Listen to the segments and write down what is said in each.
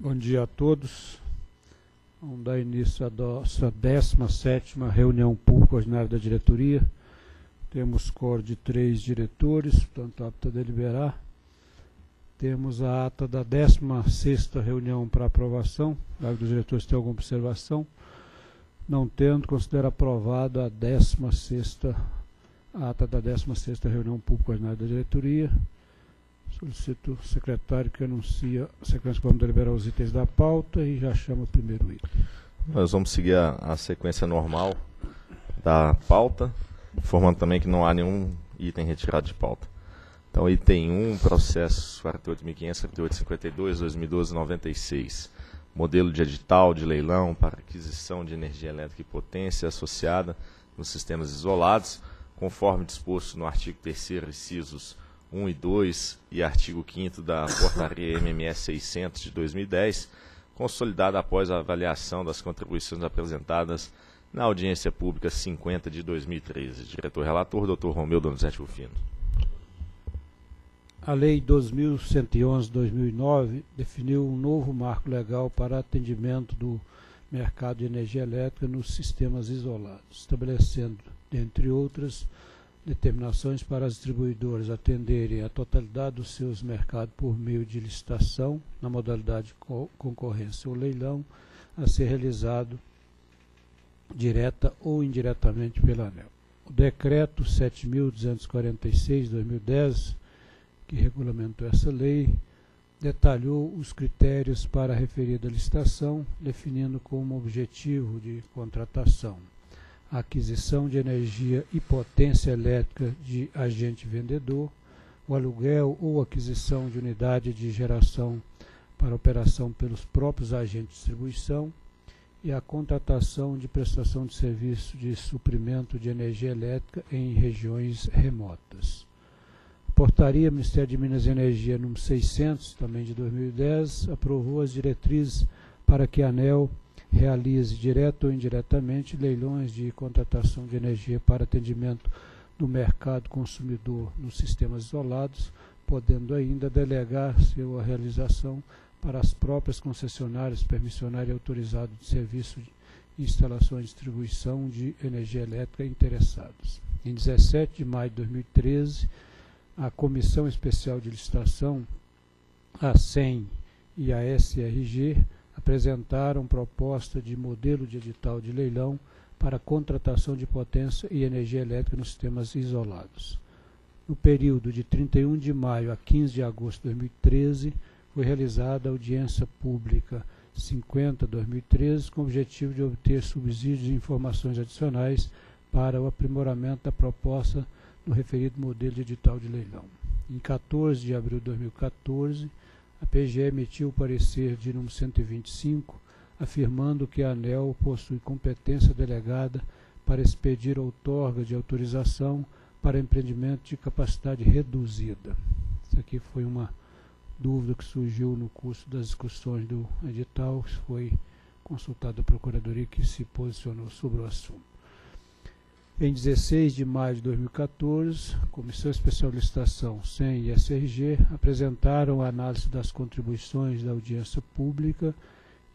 Bom dia a todos. Vamos dar início à nossa 17ª reunião pública ordinária da diretoria. Temos coro de 3 diretores, portanto apto a deliberar. Temos a ata da 16ª reunião para aprovação. Caso dos diretores tenham alguma observação, não tendo, considero aprovada a 16ª ata da 16ª reunião pública ordinária da diretoria. Solicito o secretário que anuncia a sequência que vamos deliberar os itens da pauta e já chama o primeiro item. Nós vamos seguir a sequência normal da pauta, informando também que não há nenhum item retirado de pauta. Então, item 1, processo 48.500, 48.52, 2012-96, modelo de edital de leilão para aquisição de energia elétrica e potência associada nos sistemas isolados, conforme disposto no artigo 3º, incisos 1 e 2 e artigo 5º da Portaria MME 600 de 2010, consolidada após a avaliação das contribuições apresentadas na audiência pública 50 de 2013. Diretor-relator, Dr. Romeu Donizete Rufino. A Lei 2111/2009 definiu um novo marco legal para atendimento do mercado de energia elétrica nos sistemas isolados, estabelecendo, entre outras, determinações para as distribuidoras atenderem a totalidade dos seus mercados por meio de licitação, na modalidade concorrência ou leilão, a ser realizado direta ou indiretamente pela ANEEL. O Decreto 7.246/2010, que regulamentou essa lei, detalhou os critérios para a referida licitação, definindo como objetivo de contratação a aquisição de energia e potência elétrica de agente vendedor, o aluguel ou aquisição de unidade de geração para operação pelos próprios agentes de distribuição e a contratação de prestação de serviço de suprimento de energia elétrica em regiões remotas. A Portaria Ministério de Minas e Energia número 600, também de 2010, aprovou as diretrizes para que a ANEEL realize, direto ou indiretamente, leilões de contratação de energia para atendimento do mercado consumidor nos sistemas isolados, podendo ainda delegar sua realização para as próprias concessionárias, permissionárias e autorizadas de serviço de instalação e distribuição de energia elétrica interessados. Em 17 de maio de 2013, a Comissão Especial de Licitação, a CEM e a SRG, apresentaram proposta de modelo de edital de leilão para contratação de potência e energia elétrica nos sistemas isolados. No período de 31 de maio a 15 de agosto de 2013, foi realizada a audiência pública 50/2013, com o objetivo de obter subsídios e informações adicionais para o aprimoramento da proposta no referido modelo de edital de leilão. Em 14 de abril de 2014, a PGE emitiu o parecer de número 125, afirmando que a ANEEL possui competência delegada para expedir outorga de autorização para empreendimento de capacidade reduzida. Isso aqui foi uma dúvida que surgiu no curso das discussões do edital, que foi consultada a Procuradoria, que se posicionou sobre o assunto. Em 16 de maio de 2014, a Comissão Especial de Licitação, CEM e SRG apresentaram a análise das contribuições da audiência pública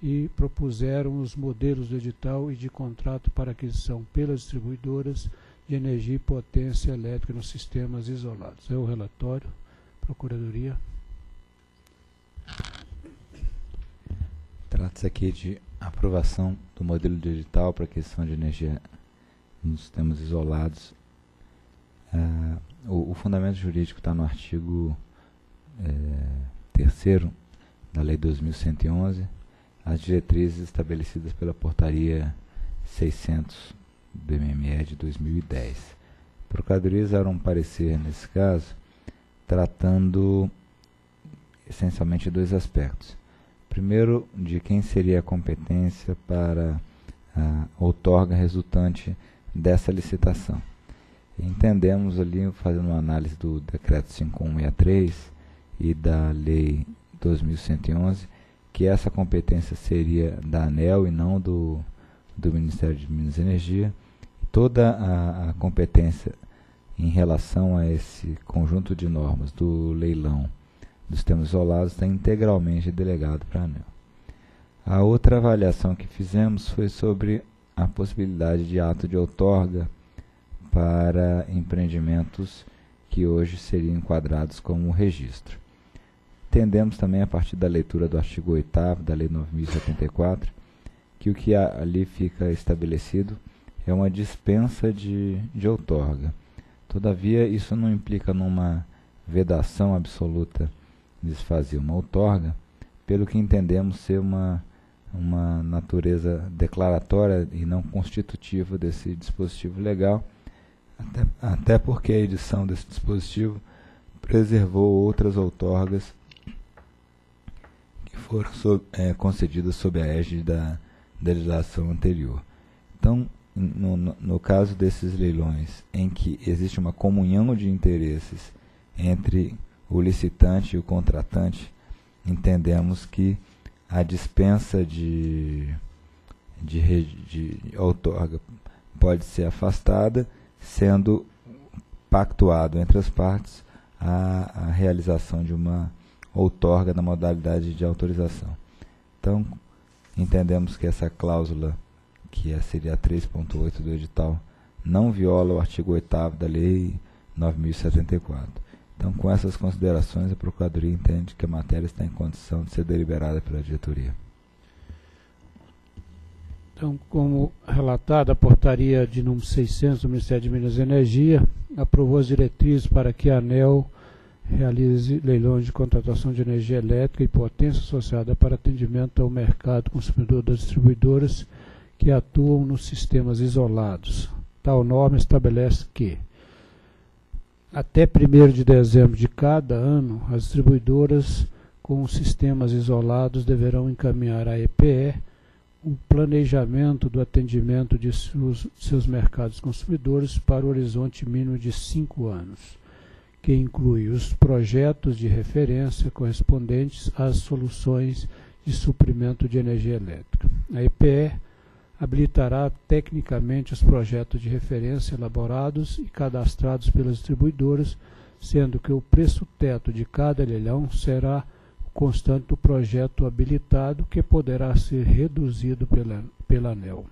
e propuseram os modelos do edital e de contrato para aquisição pelas distribuidoras de energia e potência elétrica nos sistemas isolados. É o relatório, Procuradoria. Trata-se aqui de aprovação do modelo do edital para aquisição de energia nos sistemas isolados. O fundamento jurídico está no artigo 3º da Lei 2111, as diretrizes estabelecidas pela Portaria 600 do MME de 2010. A Procuradoria exará um parecer, nesse caso, tratando essencialmente dois aspectos. Primeiro, de quem seria a competência para a outorga resultante dessa licitação. Entendemos ali, fazendo uma análise do Decreto 5163 e da Lei 2111, que essa competência seria da ANEEL e não do Ministério de Minas e Energia. Toda a competência em relação a esse conjunto de normas do leilão dos sistemas isolados está integralmente delegado para a ANEEL. A outra avaliação que fizemos foi sobre a possibilidade de ato de outorga para empreendimentos que hoje seriam enquadrados como registro. Entendemos também, a partir da leitura do artigo 8º da Lei 9.074, que o que ali fica estabelecido é uma dispensa de outorga. Todavia, isso não implica numa vedação absoluta de desfazer uma outorga, pelo que entendemos ser uma natureza declaratória e não constitutiva desse dispositivo legal, até porque a edição desse dispositivo preservou outras outorgas que foram concedidas sob a égide da legislação anterior. Então, no caso desses leilões em que existe uma comunhão de interesses entre o licitante e o contratante, entendemos que a dispensa de outorga pode ser afastada, sendo pactuado entre as partes a realização de uma outorga na modalidade de autorização. Então, entendemos que essa cláusula, que seria a 3.8 do edital, não viola o artigo 8º da Lei 9.074. Então, com essas considerações, a Procuradoria entende que a matéria está em condição de ser deliberada pela diretoria. Então, como relatada, a portaria de número 600 do Ministério de Minas e Energia aprovou as diretrizes para que a ANEEL realize leilões de contratação de energia elétrica e potência associada para atendimento ao mercado consumidor das distribuidoras que atuam nos sistemas isolados. Tal norma estabelece que, até 1º de dezembro de cada ano, as distribuidoras com sistemas isolados deverão encaminhar à EPE o planejamento do atendimento de seus mercados consumidores para o horizonte mínimo de 5 anos, que inclui os projetos de referência correspondentes às soluções de suprimento de energia elétrica. A EPE habilitará tecnicamente os projetos de referência elaborados e cadastrados pelas distribuidoras, sendo que o preço teto de cada leilão será o constante do projeto habilitado, que poderá ser reduzido pela ANEEL.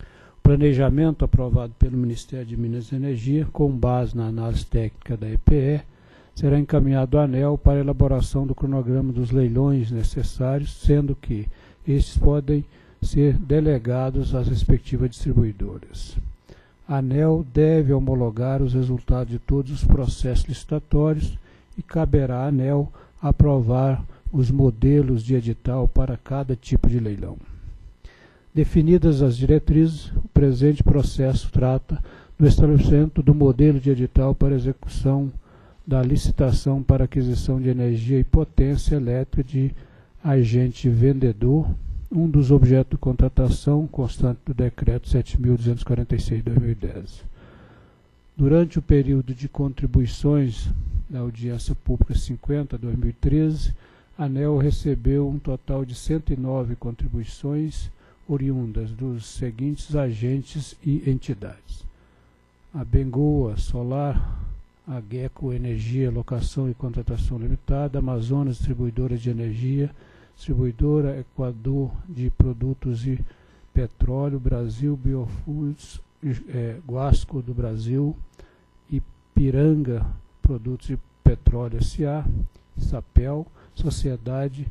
O planejamento aprovado pelo Ministério de Minas e Energia, com base na análise técnica da EPE, será encaminhado à ANEEL para elaboração do cronograma dos leilões necessários, sendo que estes podem ser delegados às respectivas distribuidoras. A ANEEL deve homologar os resultados de todos os processos licitatórios e caberá à ANEEL aprovar os modelos de edital para cada tipo de leilão. Definidas as diretrizes, o presente processo trata do estabelecimento do modelo de edital para execução da licitação para aquisição de energia e potência elétrica de agente vendedor, um dos objetos de contratação constante do Decreto 7.246 de 2010. Durante o período de contribuições da Audiência Pública 50, 2013, a ANEEL recebeu um total de 109 contribuições oriundas dos seguintes agentes e entidades: a Bengoa Solar, a Gecko Energia, Locação e Contratação Limitada, Amazonas Distribuidora de Energia, Distribuidora Equador de Produtos e Petróleo, Brasil Biofoods, Guasco do Brasil, Ipiranga Produtos e Petróleo S.A., Sapel, Sociedade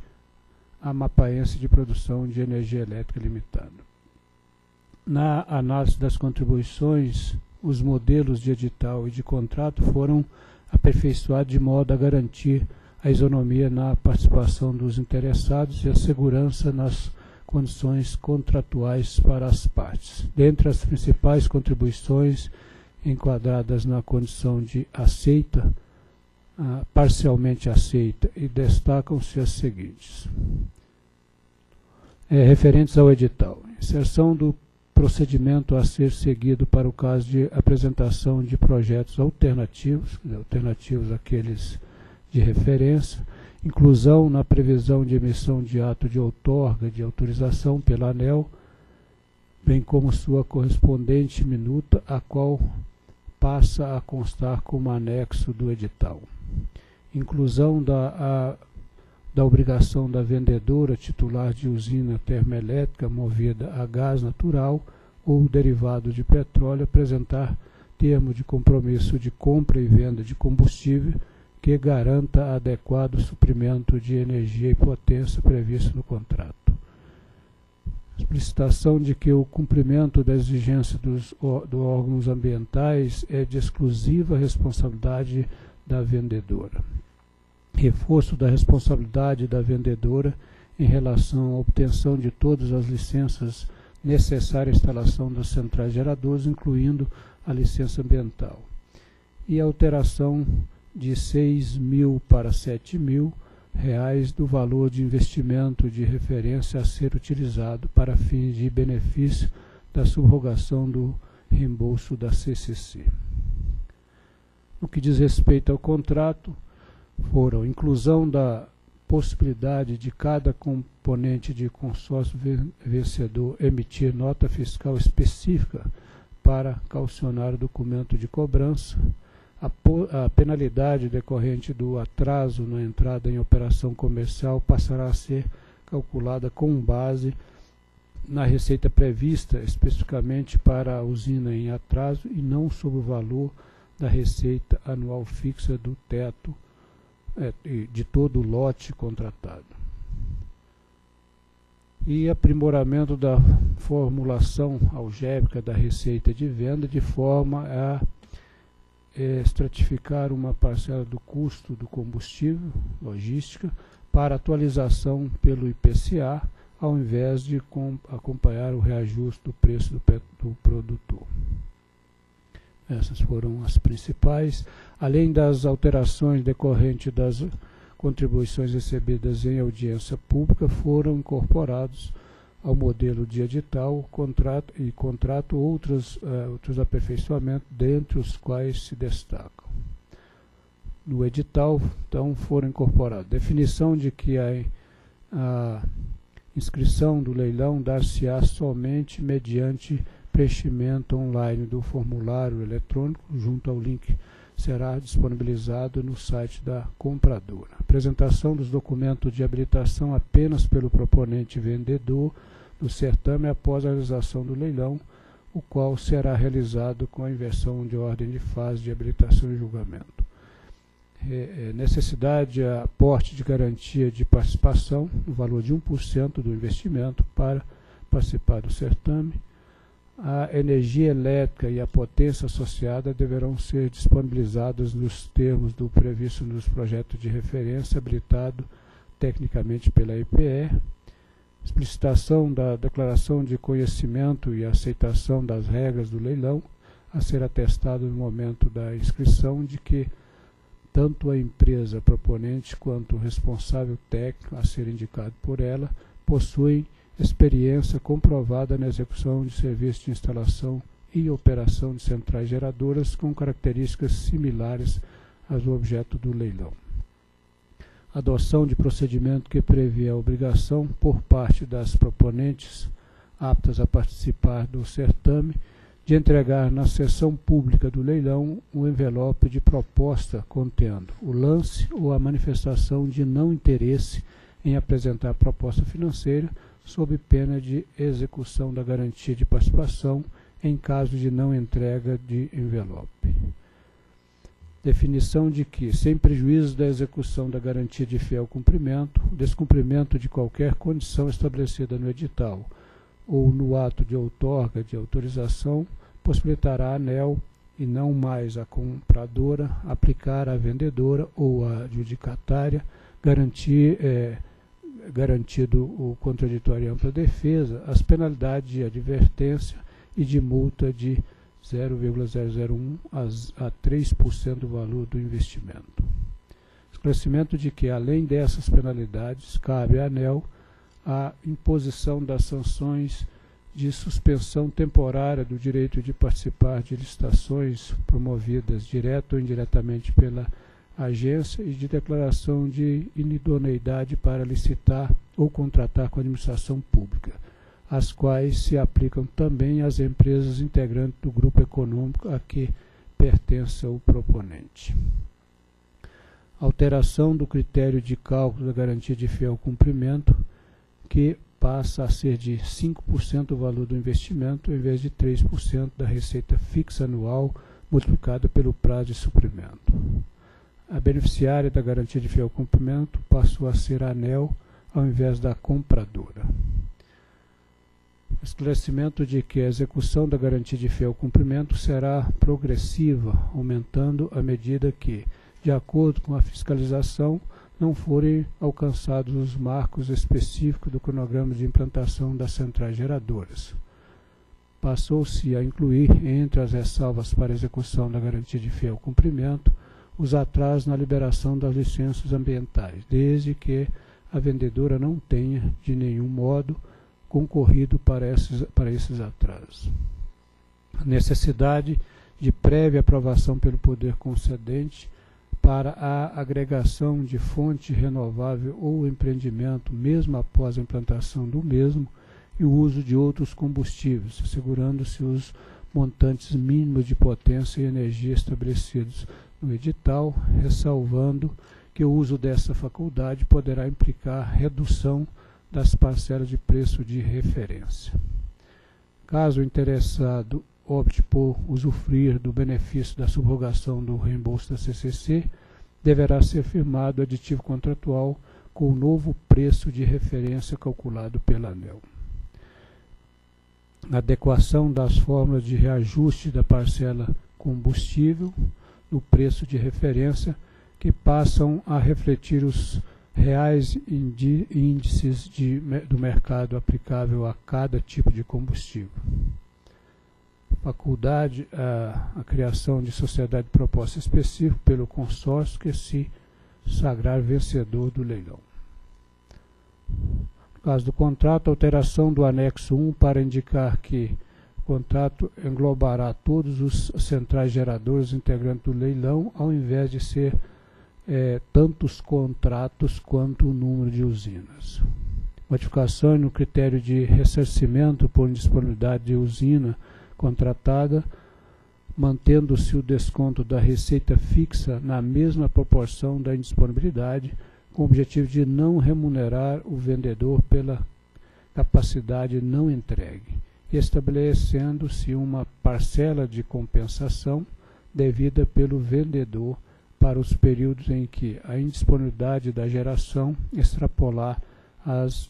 Amapaense de Produção de Energia Elétrica Limitada. Na análise das contribuições, os modelos de edital e de contrato foram aperfeiçoados de modo a garantir a isonomia na participação dos interessados e a segurança nas condições contratuais para as partes. Dentre as principais contribuições enquadradas na condição de aceita, parcialmente aceita, e destacam-se as seguintes. Referentes ao edital: inserção do procedimento a ser seguido para o caso de apresentação de projetos alternativos, àqueles de referência, inclusão na previsão de emissão de ato de outorga de autorização pela ANEEL, bem como sua correspondente minuta, a qual passa a constar como anexo do edital. Inclusão da da obrigação da vendedora titular de usina termoelétrica movida a gás natural ou derivado de petróleo apresentar termo de compromisso de compra e venda de combustível que garanta adequado suprimento de energia e potência previsto no contrato. Explicitação de que o cumprimento da exigência dos órgãos ambientais é de exclusiva responsabilidade da vendedora. Reforço da responsabilidade da vendedora em relação à obtenção de todas as licenças necessárias à instalação das centrais geradoras, incluindo a licença ambiental. E alteração de R$ 6.000 para R$ 7.000 do valor de investimento de referência a ser utilizado para fins de benefício da subrogação do reembolso da CCC. No que diz respeito ao contrato, foram inclusão da possibilidade de cada componente de consórcio vencedor emitir nota fiscal específica para calcionar o documento de cobrança, a penalidade decorrente do atraso na entrada em operação comercial passará a ser calculada com base na receita prevista especificamente para a usina em atraso e não sobre o valor da receita anual fixa do teto de todo o lote contratado. E aprimoramento da formulação algébrica da receita de venda de forma a estratificar uma parcela do custo do combustível, logística, para atualização pelo IPCA, ao invés de acompanhar o reajuste do preço do produtor. Essas foram as principais, além das alterações decorrentes das contribuições recebidas em audiência pública, foram incorporados ao modelo de edital contrato outros aperfeiçoamentos, dentre os quais se destacam. No edital, então, foram incorporadas definição de que a inscrição do leilão dar-se-á somente mediante preenchimento online do formulário eletrônico, junto ao link será disponibilizado no site da compradora. Apresentação dos documentos de habilitação apenas pelo proponente vendedor do certame após a realização do leilão, o qual será realizado com a inversão de ordem de fase de habilitação e julgamento. Necessidade de aporte de garantia de participação no valor de 1% do investimento para participar do certame. A energia elétrica e a potência associada deverão ser disponibilizadas nos termos do previsto nos projetos de referência, habilitado tecnicamente pela EPE. Explicitação da declaração de conhecimento e aceitação das regras do leilão, a ser atestado no momento da inscrição, de que tanto a empresa proponente quanto o responsável técnico, a ser indicado por ela, possuem experiência comprovada na execução de serviço de instalação e operação de centrais geradoras com características similares às do objeto do leilão. Adoção de procedimento que prevê a obrigação por parte das proponentes aptas a participar do certame de entregar na sessão pública do leilão um envelope de proposta contendo o lance ou a manifestação de não interesse em apresentar proposta financeira, sob pena de execução da garantia de participação em caso de não entrega de envelope. Definição de que, sem prejuízo da execução da garantia de fiel cumprimento, o descumprimento de qualquer condição estabelecida no edital ou no ato de outorga de autorização, possibilitará a ANEEL, e não mais a compradora, aplicar à vendedora ou à adjudicatária garantido o contraditório e ampla defesa, as penalidades de advertência e de multa de 0,001 a 3% do valor do investimento. Esclarecimento de que, além dessas penalidades, cabe à ANEEL a imposição das sanções de suspensão temporária do direito de participar de licitações promovidas direta ou indiretamente pela agência e de declaração de inidoneidade para licitar ou contratar com a administração pública, as quais se aplicam também às empresas integrantes do grupo econômico a que pertence o proponente. alteração do critério de cálculo da garantia de fiel cumprimento, que passa a ser de 5% o valor do investimento, em vez de 3% da receita fixa anual, multiplicado pelo prazo de suprimento. A beneficiária da garantia de fiel cumprimento passou a ser a ANEEL, ao invés da compradora. Esclarecimento de que a execução da garantia de fiel cumprimento será progressiva, aumentando à medida que, de acordo com a fiscalização, não forem alcançados os marcos específicos do cronograma de implantação das centrais geradoras. Passou-se a incluir, entre as ressalvas para execução da garantia de fiel cumprimento, os atrasos na liberação das licenças ambientais, desde que a vendedora não tenha, de nenhum modo, concorrido para esses atrasos. A necessidade de prévia aprovação pelo poder concedente para a agregação de fonte renovável ou empreendimento, mesmo após a implantação do mesmo, e o uso de outros combustíveis, assegurando-se os montantes mínimos de potência e energia estabelecidos no edital, ressalvando que o uso dessa faculdade poderá implicar redução das parcelas de preço de referência. Caso o interessado opte por usufruir do benefício da subrogação do reembolso da CCC, deverá ser firmado aditivo contratual com o novo preço de referência calculado pela ANEEL. Adequação das fórmulas de reajuste da parcela combustível no preço de referência, que passam a refletir os reais índices do mercado aplicável a cada tipo de combustível. Faculdade a criação de sociedade de proposta específica pelo consórcio que se sagrar vencedor do leilão. No caso do contrato, alteração do anexo 1 para indicar que o contrato englobará todos os centrais geradores integrantes do leilão, ao invés de ser tantos contratos quanto o número de usinas. Modificações no critério de ressarcimento por indisponibilidade de usina contratada, mantendo-se o desconto da receita fixa na mesma proporção da indisponibilidade, com o objetivo de não remunerar o vendedor pela capacidade não entregue, estabelecendo-se uma parcela de compensação devida pelo vendedor para os períodos em que a indisponibilidade da geração extrapolar as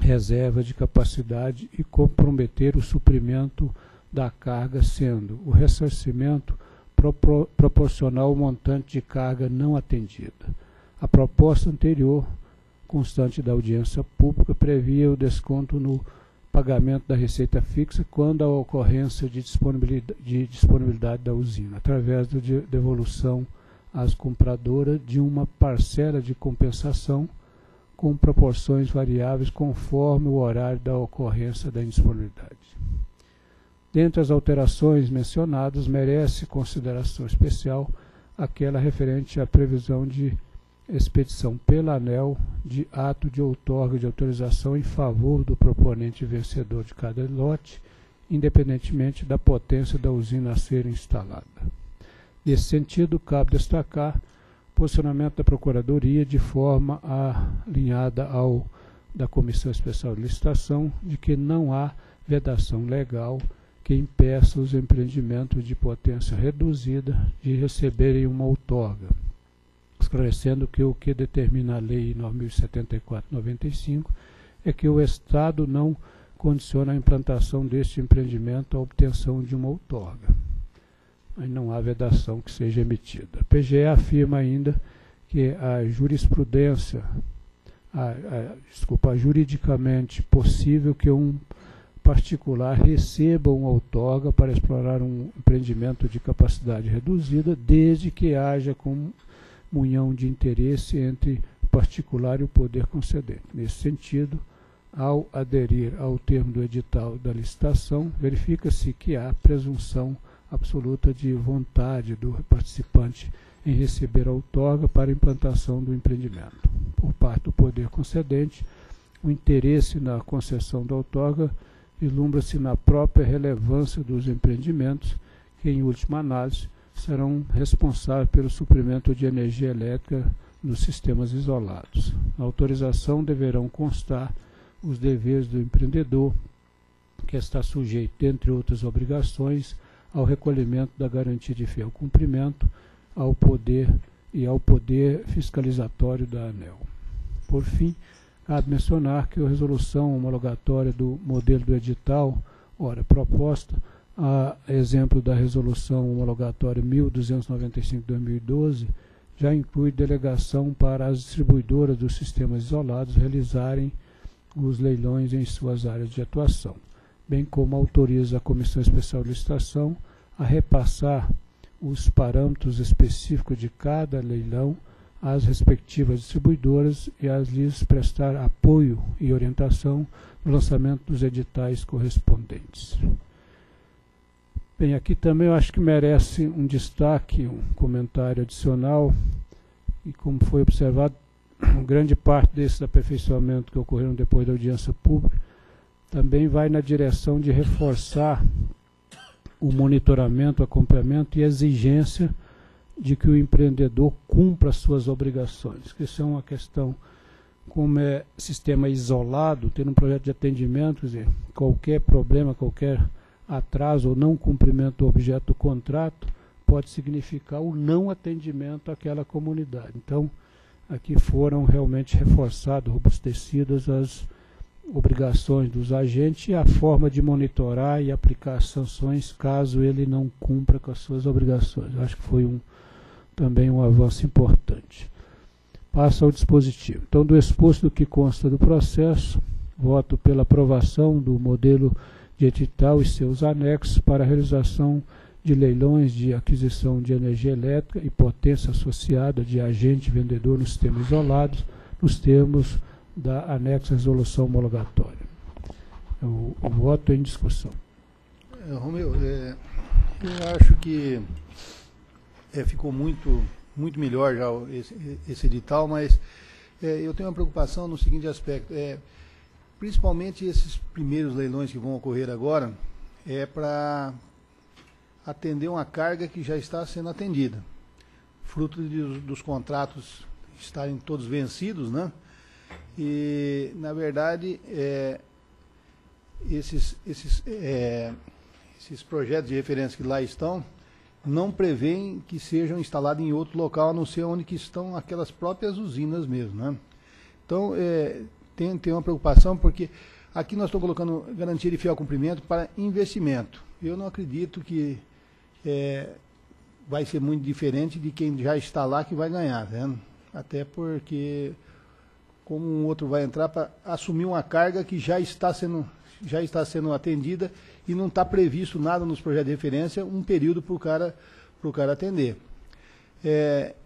reservas de capacidade e comprometer o suprimento da carga, sendo o ressarcimento proporcional ao montante de carga não atendida. A proposta anterior, constante da audiência pública, previa o desconto no pagamento da receita fixa quando a ocorrência de disponibilidade da usina, através da devolução às compradoras de uma parcela de compensação com proporções variáveis conforme o horário da ocorrência da indisponibilidade. Dentre as alterações mencionadas, merece consideração especial aquela referente à previsão de expedição pela ANEEL de ato de outorga de autorização em favor do proponente vencedor de cada lote, independentemente da potência da usina a ser instalada. Nesse sentido, cabe destacar o posicionamento da Procuradoria de forma alinhada ao da Comissão Especial de Licitação, de que não há vedação legal que impeça os empreendimentos de potência reduzida de receberem uma outorga, esclarecendo que o que determina a Lei 9.074/2009 é que o Estado não condiciona a implantação deste empreendimento à obtenção de uma outorga. Aí não há vedação que seja emitida. A PGE afirma ainda que a jurisprudência, juridicamente possível que um particular receba uma outorga para explorar um empreendimento de capacidade reduzida, desde que haja comunhão de interesse entre o particular e o poder concedente. Nesse sentido, ao aderir ao termo do edital da licitação, verifica-se que há presunção absoluta de vontade do participante em receber a outorga para implantação do empreendimento. Por parte do poder concedente, o interesse na concessão da outorga vislumbra-se na própria relevância dos empreendimentos, que, em última análise, serão responsáveis pelo suprimento de energia elétrica nos sistemas isolados. Na autorização deverão constar os deveres do empreendedor, que está sujeito, dentre outras obrigações, ao recolhimento da garantia de fiel cumprimento, ao poder fiscalizatório da ANEEL. Por fim, cabe mencionar que a resolução homologatória do modelo do edital, ora proposta, a exemplo da resolução homologatória 1295-2012, já inclui delegação para as distribuidoras dos sistemas isolados realizarem os leilões em suas áreas de atuação, bem como autoriza a Comissão Especial de Licitação a repassar os parâmetros específicos de cada leilão às respectivas distribuidoras e às lhes prestar apoio e orientação no lançamento dos editais correspondentes. Bem, aqui também eu acho que merece um destaque, um comentário adicional, e como foi observado, grande parte desse aperfeiçoamento que ocorreram depois da audiência pública também vai na direção de reforçar o monitoramento, acompanhamento e exigência de que o empreendedor cumpra suas obrigações, que são uma questão, como é sistema isolado, ter um projeto de atendimento, quer dizer, qualquer problema, qualquer atraso ou não cumprimento do objeto do contrato pode significar o não atendimento àquela comunidade. Então, aqui foram realmente reforçadas, robustecidas as obrigações dos agentes e a forma de monitorar e aplicar sanções caso ele não cumpra com as suas obrigações. Eu acho que foi também um avanço importante. Passo ao dispositivo. Então, do exposto do que consta do processo, voto pela aprovação do modelo de edital e seus anexos para a realização de leilões de aquisição de energia elétrica e potência associada de agente vendedor nos sistemas isolados, nos termos da anexo à resolução homologatória. O voto em discussão. Romeu, eu acho que ficou muito melhor já esse edital, mas eu tenho uma preocupação no seguinte aspecto. Principalmente esses primeiros leilões que vão ocorrer agora, para atender uma carga que já está sendo atendida, fruto dos contratos estarem todos vencidos, né? E, na verdade, esses projetos de referência que lá estão não prevêem que sejam instalados em outro local, a não ser onde que estão aquelas próprias usinas mesmo, né? Então, tem uma preocupação, porque aqui nós estamos colocando garantia de fiel cumprimento para investimento. Eu não acredito que vai ser muito diferente de quem já está lá que vai ganhar, né? Até porque, como um outro vai entrar para assumir uma carga que já está sendo atendida e não está previsto nada nos projetos de referência, um período para o cara atender.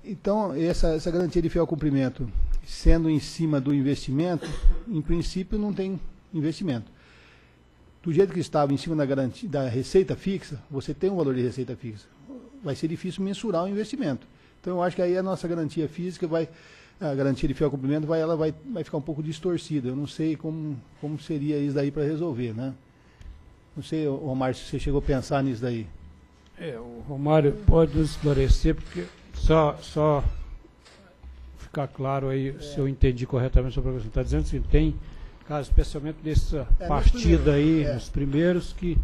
Então, essa garantia de fiel cumprimento, sendo em cima do investimento, em princípio não tem investimento. Do jeito que estava em cima da receita fixa, você tem um valor de receita fixa. Vai ser difícil mensurar o investimento. Então, eu acho que aí a nossa garantia física a garantia de fiel cumprimento vai ficar um pouco distorcida. Eu não sei como seria isso daí para resolver, né? Não sei, Romário, se você chegou a pensar nisso daí. O Romário pode nos esclarecer, porque só ficar claro aí, se eu entendi corretamente sobre o que você está dizendo, se tem caso, especialmente dessa partida aí, nos primeiros, que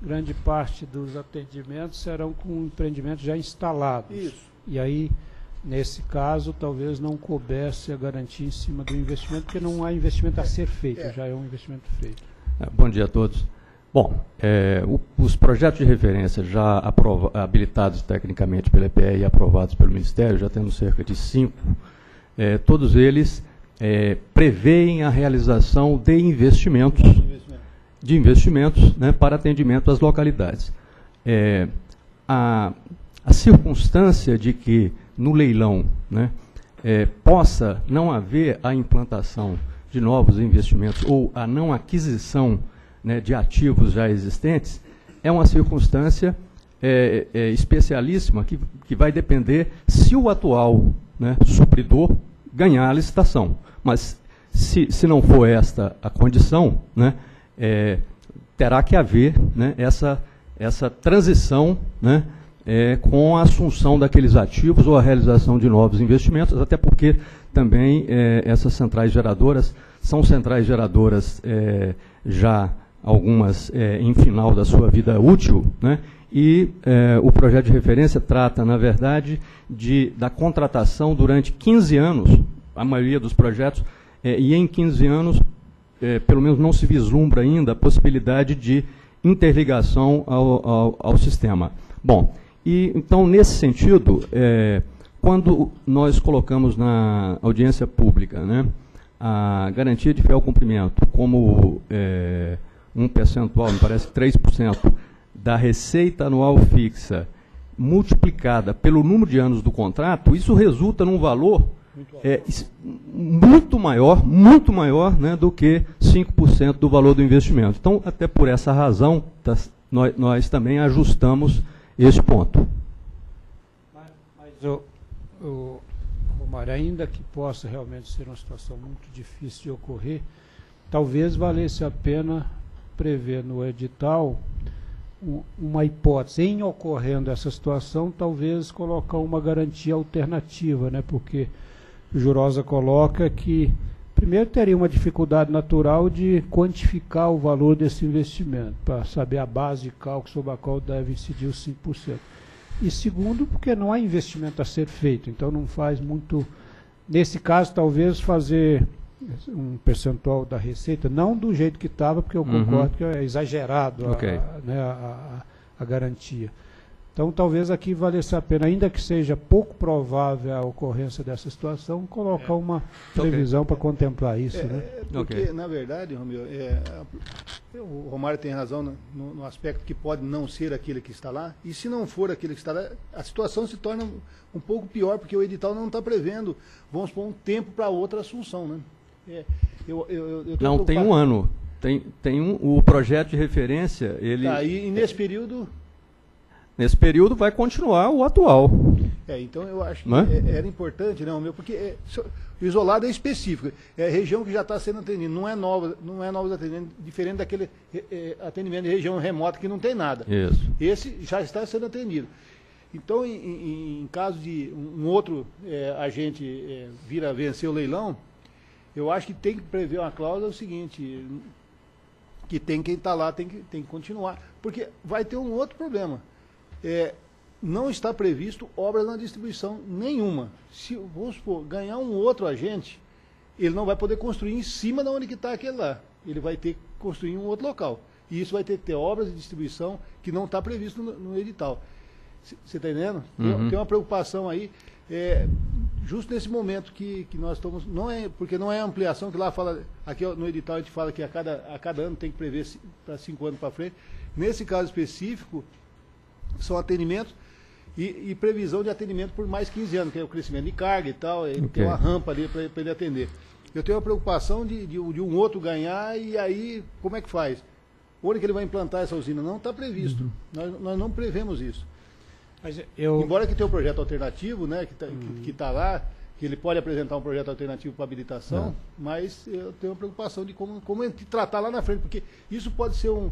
grande parte dos atendimentos serão com empreendimentos já instalados. Isso. E aí, nesse caso, talvez não coubesse a garantia em cima do investimento, porque não há investimento a ser feito, já é um investimento feito. Bom dia a todos. Bom, os projetos de referência já habilitados tecnicamente pela EPE e aprovados pelo Ministério, já temos cerca de 5, todos eles preveem a realização de investimentos, né, para atendimento às localidades. A circunstância de que no leilão, né, possa não haver a implantação de novos investimentos ou a não aquisição, né, de ativos já existentes, é uma circunstância especialíssima que vai depender se o atual, né, supridor ganhar a licitação. Mas se não for esta a condição, né, terá que haver, né, essa transição, né, com a assunção daqueles ativos ou a realização de novos investimentos, até porque também essas centrais geradoras são centrais geradoras já algumas em final da sua vida útil, né? E o projeto de referência trata, na verdade, da contratação durante 15 anos, a maioria dos projetos, e em 15 anos, pelo menos não se vislumbra ainda a possibilidade de interligação ao sistema. Bom, e então, nesse sentido, quando nós colocamos na audiência pública, né, a garantia de fiel cumprimento como um percentual, me parece 3%, da receita anual fixa multiplicada pelo número de anos do contrato, isso resulta num valor muito maior, né, do que 5% do valor do investimento. Então, até por essa razão, nós também ajustamos esse ponto. Mas Omar, ainda que possa realmente ser uma situação muito difícil de ocorrer, talvez valesse a pena prever no edital uma hipótese, em ocorrendo essa situação, talvez colocar uma garantia alternativa, né? Porque o Jurosa coloca que, primeiro, teria uma dificuldade natural de quantificar o valor desse investimento, para saber a base de cálculo sobre a qual deve incidir os 5%. E segundo, porque não há investimento a ser feito, então não faz muito... Nesse caso, talvez, fazer um percentual da receita, não do jeito que estava, porque eu concordo que é exagerado a garantia. Então, talvez aqui valesse a pena, ainda que seja pouco provável a ocorrência dessa situação, colocar uma previsão para contemplar isso. Porque, na verdade, Romeu, o Romário tem razão no aspecto que pode não ser aquele que está lá, e se não for aquele que está lá, a situação se torna um pouco pior, porque o edital não está prevendo, vamos pôr um tempo para outra assunção, né? Não, tem um ano. O projeto de referência, ele... Tá, e nesse período... Nesse período vai continuar o atual. Então eu acho que era importante, né, Romeu, porque o isolado é específico. É a região que já está sendo atendida, não é novos atendimentos, diferente daquele atendimento de região remota que não tem nada. Isso. Esse já está sendo atendido. Então, em caso de um outro agente vir a vencer o leilão, eu acho que tem que prever uma cláusula o seguinte, que quem está lá tem que continuar, porque vai ter um outro problema. Não está previsto obras na distribuição nenhuma. Se, vamos supor, ganhar um outro agente, ele não vai poder construir em cima de onde está aquele lá. Ele vai ter que construir em um outro local. E isso vai ter que ter obras de distribuição que não está previsto no edital. Você está entendendo? Tem uma preocupação aí, justo nesse momento que nós estamos... Porque não é ampliação que lá fala... Aqui no edital a gente fala que a cada ano tem que prever para 5 anos para frente. Nesse caso específico... São atendimentos e previsão de atendimento por mais 15 anos, que é o crescimento de carga e tal, tem uma rampa ali para ele atender. Eu tenho a preocupação de um outro ganhar e aí, como é que faz? Onde que ele vai implantar essa usina? Não está previsto. Nós não prevemos isso. Mas embora que tenha um projeto alternativo, né, que tá lá, que ele pode apresentar um projeto alternativo para habilitação, mas eu tenho a preocupação de como tratar lá na frente, porque isso pode ser um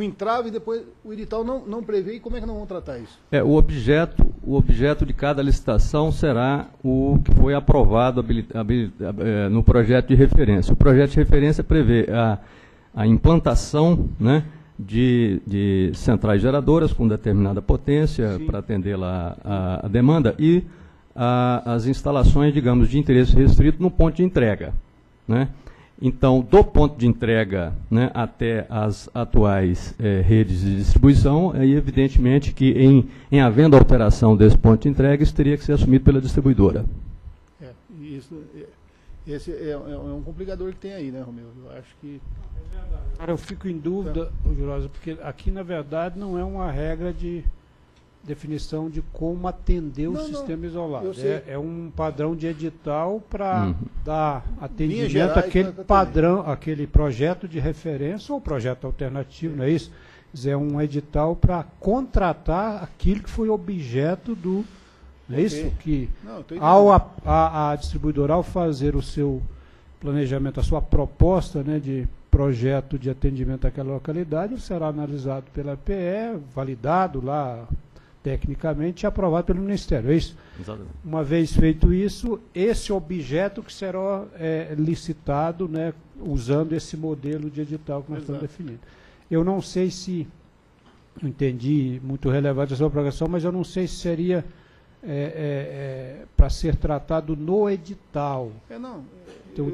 entrave e depois o edital não prevê, e como é que não vão tratar isso? O objeto de cada licitação será o que foi aprovado no projeto de referência. O projeto de referência prevê a implantação, né, de centrais geradoras com determinada potência para atender lá a demanda e as instalações, digamos, de interesse restrito no ponto de entrega, né? Então, do ponto de entrega, né, até as atuais redes de distribuição, evidentemente que em havendo alteração desse ponto de entrega, isso teria que ser assumido pela distribuidora. Esse é um complicador que tem aí, né, Romeu? Eu acho que... Agora, eu fico em dúvida, Jurosa, porque aqui, na verdade, não é uma regra de definição de como atender o sistema isolado. É um padrão de edital para dar atendimento àquele padrão, àquele projeto de referência ou projeto alternativo, não é isso? É um edital para contratar aquilo que foi objeto do... Não é isso? Que a distribuidora, ao fazer o seu planejamento, a sua proposta, né, de projeto de atendimento àquela localidade, será analisado pela EPE, validado lá, tecnicamente, é aprovado pelo Ministério, é isso? Exatamente. Uma vez feito isso, esse objeto que será licitado, né, usando esse modelo de edital que nós estamos definindo. Eu não sei se, entendi muito relevante essa propagação, mas eu não sei se seria para ser tratado no edital. Eu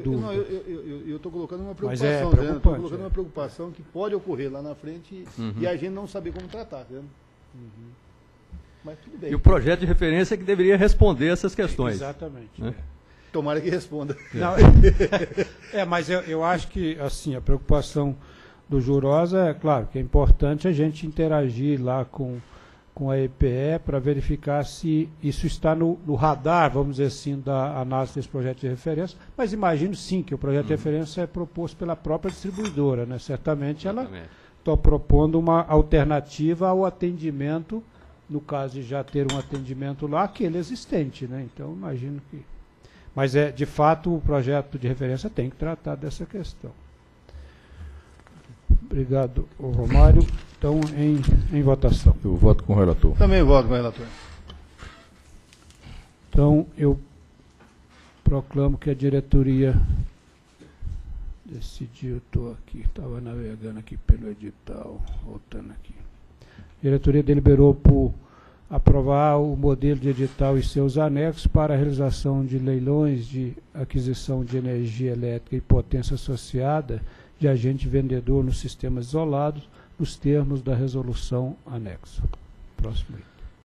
estou colocando uma preocupação, mas preocupante, estou colocando uma preocupação que pode ocorrer lá na frente e a gente não saber como tratar, né? Mas tudo bem. E o projeto de referência é que deveria responder essas questões. Exatamente. Né? Tomara que responda. Não, mas eu acho que assim, a preocupação do Jurosa, é claro, que é importante a gente interagir lá com a EPE para verificar se isso está no radar, vamos dizer assim, da análise desse projeto de referência, mas imagino sim que o projeto de referência é proposto pela própria distribuidora, né? Certamente ela está propondo uma alternativa ao atendimento, no caso de já ter um atendimento lá, aquele existente, né? Então imagino que... Mas de fato o projeto de referência tem que tratar dessa questão. Obrigado, Romário. Então, em votação. Eu voto com o relator. Também voto com o relator. Então, eu proclamo que a diretoria decidiu. Estou aqui, estava navegando aqui pelo edital, voltando aqui. A diretoria deliberou por aprovar o modelo de edital e seus anexos para a realização de leilões de aquisição de energia elétrica e potência associada de agente vendedor nos sistemas isolados, nos termos da resolução anexo. Próximo item.